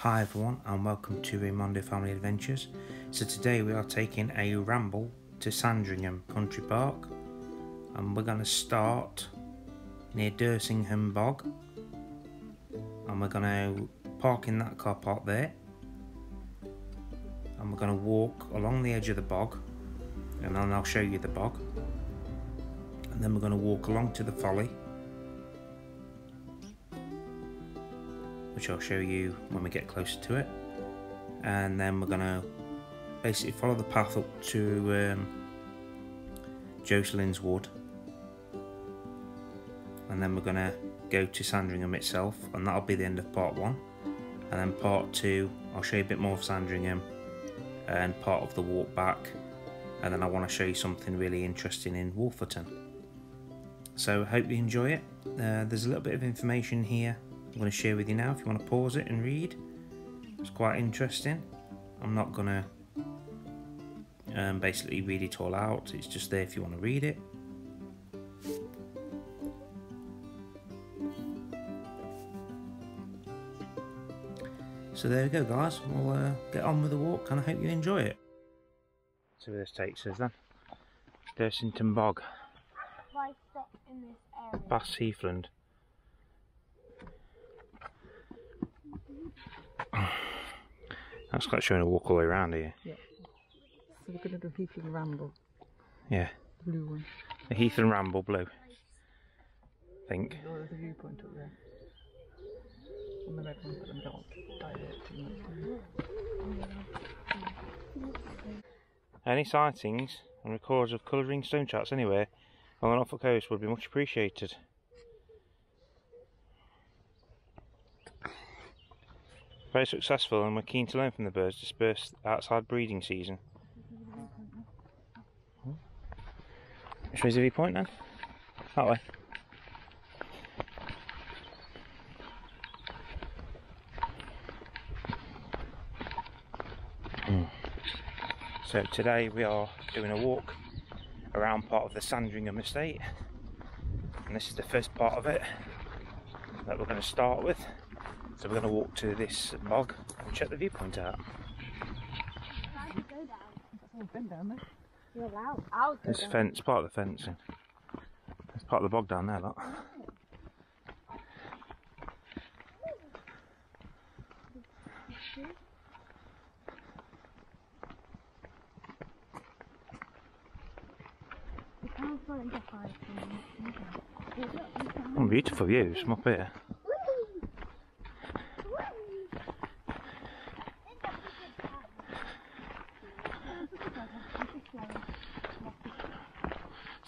Hi everyone, and welcome to Raymondo Family Adventures. So today we are taking a ramble to Sandringham Country Park, and we're going to start near Dersingham Bog, and we're going to park in that car park there, and we're going to walk along the edge of the bog, and then I'll show you the bog, and then we're going to walk along to the folly, which I'll show you when we get closer to it, and then we're gonna basically follow the path up to Jocelyn's Wood, and then we're gonna go to Sandringham itself, and that'll be the end of part one. And then part two, I'll show you a bit more of Sandringham and part of the walk back, and then I want to show you something really interesting in Wolferton. So I hope you enjoy it. There's a little bit of information here I'm going to share with you now. If you want to pause it and read, it's quite interesting. I'm not going to basically read it all out, it's just there if you want to read it. So there we go guys, we'll get on with the walk, and I hope you enjoy it. So this takes us then, Dursington Bog, past Heathland. That's like showing a walk all the way around here. Yeah. So we're going to do Heathland Ramble. Yeah. Blue one. The Heathland Ramble blue. I think. There's a viewpoint up there. On the red one, but I don't divert too much. Any sightings and records of colouring stone charts anywhere on the Norfolk coast would be much appreciated. Very successful, and we're keen to learn from the birds dispersed outside breeding season. Which way's the viewpoint then? That way. So today we are doing a walk around part of the Sandringham estate, and this is the first part of it that we're going to start with. So we're going to walk to this bog and check the viewpoint out. This fence, part of the fencing. That's part of the bog down there, look. Oh, beautiful views from up here.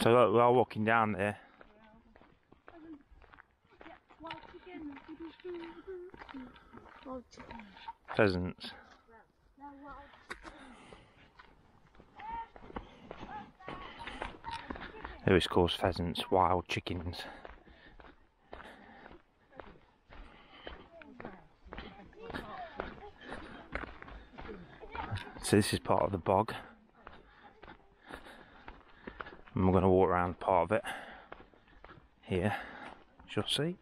So look, we are walking down there. Pheasants. There is, of course, pheasants, wild chickens. So this is part of the bog, and we're going to walk around part of it here, as you'll see.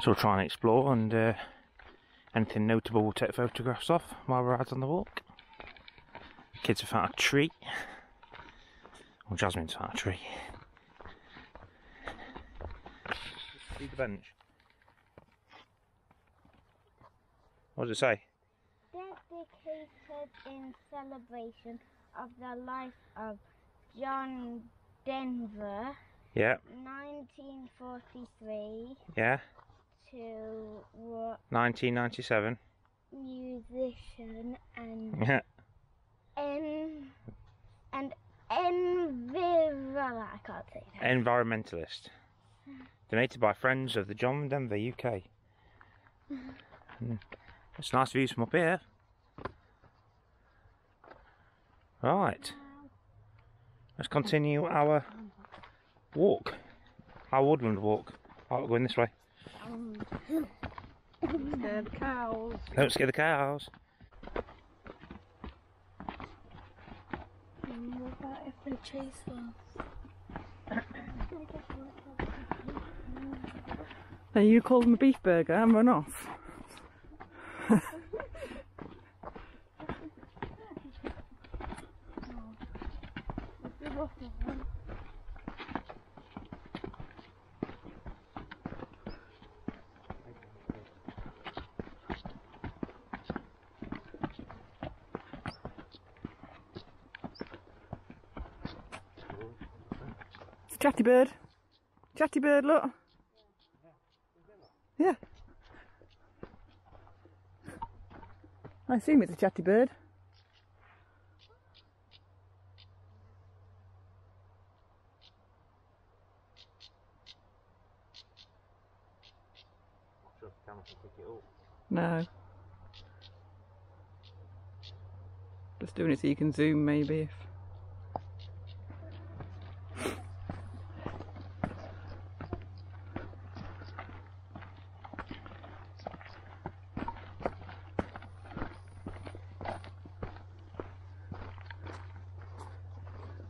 So we'll try and explore, and anything notable we'll take photographs of while we're out on the walk. Kids have found a tree, or Jasmine's found a tree. The bench. What does it say? Dedicated in celebration of the life of John Denver. Yeah. 1943. Yeah. To what? 1997. Musician and. Yeah. I can't say that. Environmentalist. Donated by friends of the John Denver, UK. It's nice views from up here. Right, let's continue our walk, our woodland walk. Oh, we're going this way. Don't scare the cows. What about if they chase us? So you call them a beef burger and run off. Chatty bird. Chatty bird, look. Yeah. I assume it's a chatty bird. Not sure if the camera can pick it up. No. Just doing it so you can zoom maybe if...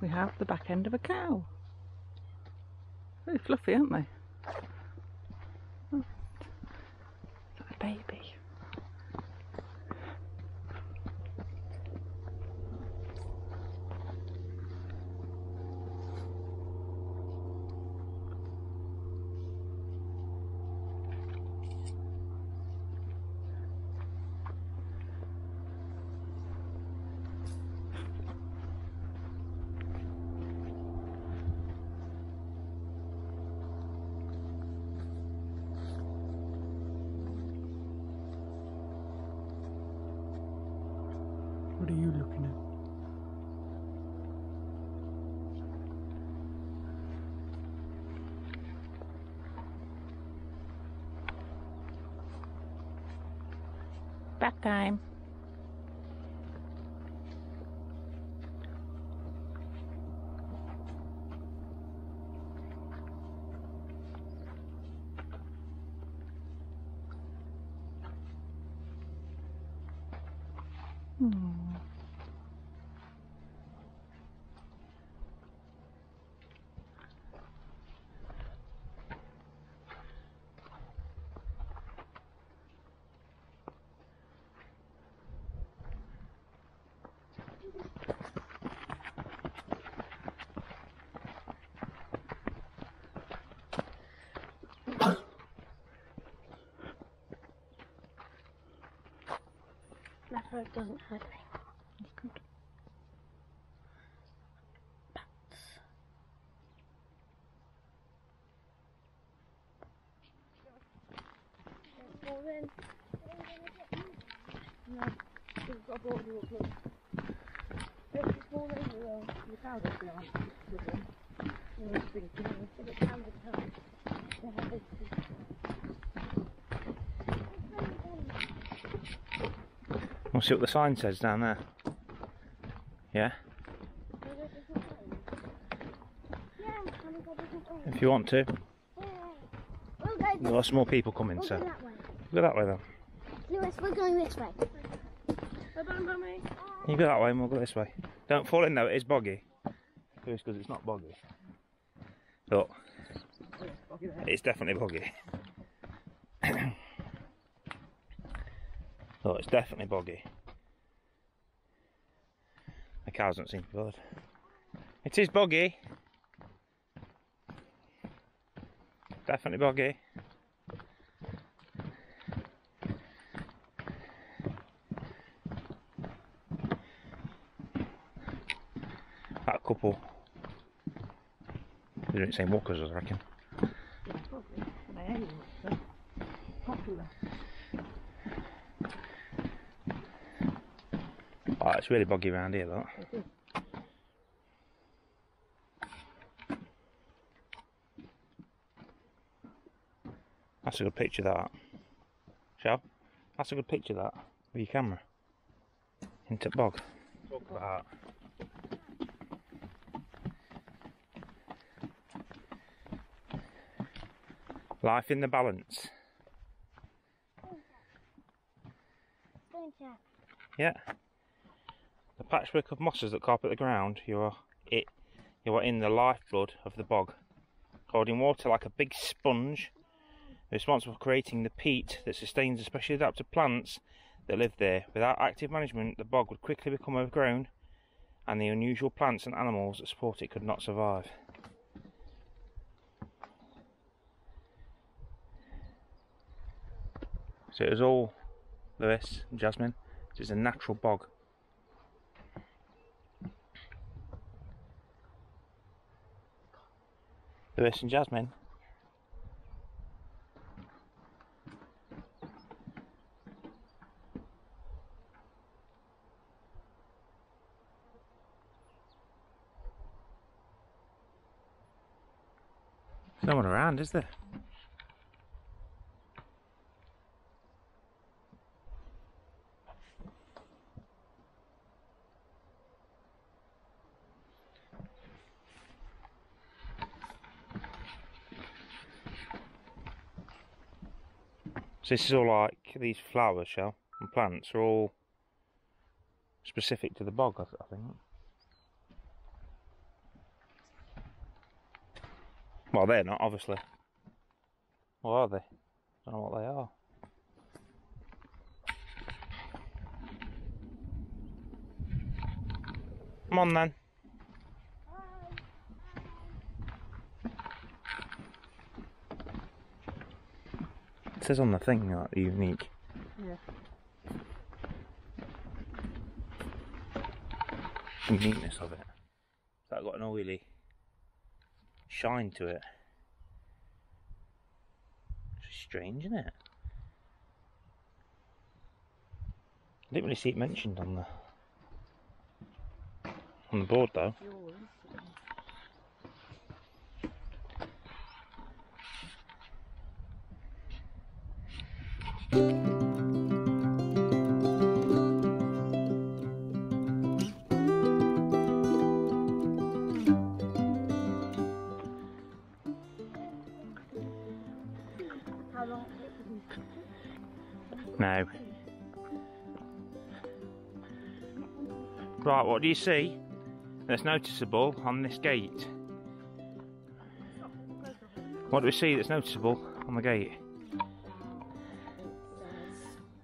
We have the back end of a cow. Very fluffy, aren't they? Oh, it's like a baby. What are you looking at? Back time. That road doesn't hurt me. That's good. Bats. No, we've got a border up here. If it's all in, well, the cows will be on. They're thinking, so the cows are coming. They're happy to. We'll see what the sign says down there. Yeah? If you want to. There are small people coming, so. Go that way then. Lewis, we're going this way. You go that way and we'll go this way. Don't fall in though, it is boggy. Lewis, because it's not boggy. Look. It's definitely boggy. Oh, it's definitely boggy. The cows don't seem bothered. It is boggy. Definitely boggy. That couple. They're doing the same walk as us, I reckon. Oh, it's really boggy around here, look. That's a good picture, that. Shall? That's a good picture, that. With your camera. Into the bog. Talk about that. Life in the balance. Yeah. patchwork of mosses that carpet the ground, you are it. You are in the lifeblood of the bog, holding water like a big sponge, responsible for creating the peat that sustains especially adapted plants that live there. Without active management, the bog would quickly become overgrown, and the unusual plants and animals that support it could not survive. So it was all Lewis and Jasmine. This is a natural bog. Lewis and Jasmine. There's no one around, is there? So this is all like these flowers, shell, and plants are all specific to the bog, I think. Well, they're not, obviously. What are they? I don't know what they are. Come on then. It says on the thing like unique. Yeah. Uniqueness of it. It's like got an oily shine to it. It's strange, isn't it? I didn't really see it mentioned on the board though. No. Right, what do you see that's noticeable on this gate? What do we see that's noticeable on the gate?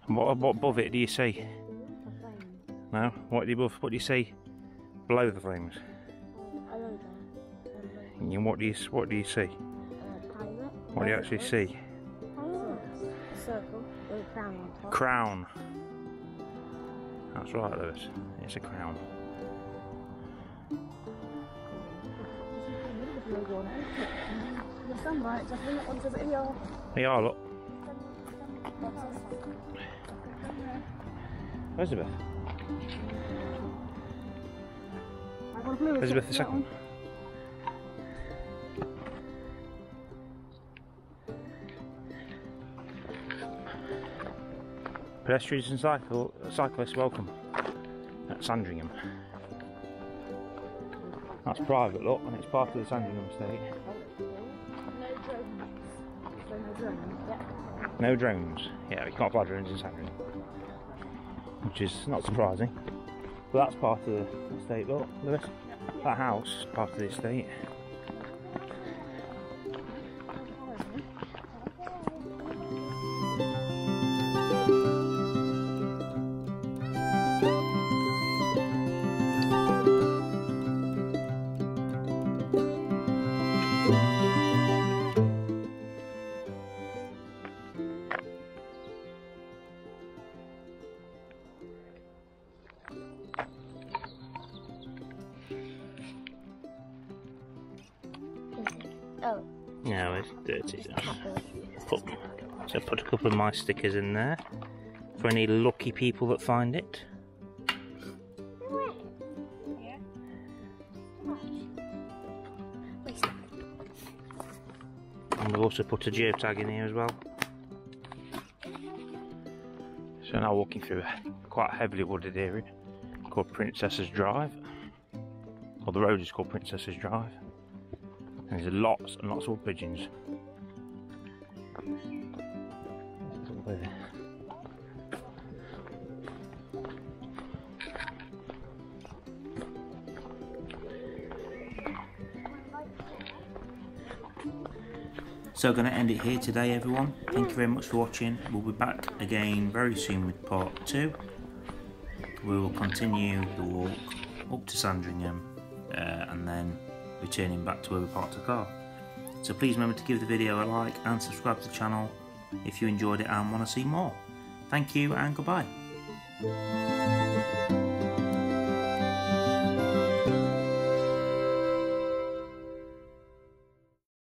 What above it do you see? No? What do you above? What do you see below the flames? And what do you see? What do you actually see? Circle with a crown on top. Crown. That's right, Lewis. It's a crown. We are, look. Elizabeth. Elizabeth II. Pedestrians and cyclists welcome at Sandringham. That's private, look, and it's part of the Sandringham estate. No drones. Yeah, we can't fly drones in Sandringham, which is not surprising. But that's part of the estate, look, Lewis. That house is part of the estate. No, it's dirty. So I put a couple of my stickers in there for any lucky people that find it. And we've also put a geotag in here as well. So now walking through a quite heavily wooded area called Princess's Drive. Well, the road is called Princess's Drive. And there's lots and lots of pigeons. So going to end it here today, everyone. Thank you very much for watching. We'll be back again very soon with part 2. We will continue the walk up to Sandringham and then returning back to where we parked the car. So please remember to give the video a like and subscribe to the channel if you enjoyed it and want to see more. Thank you and goodbye.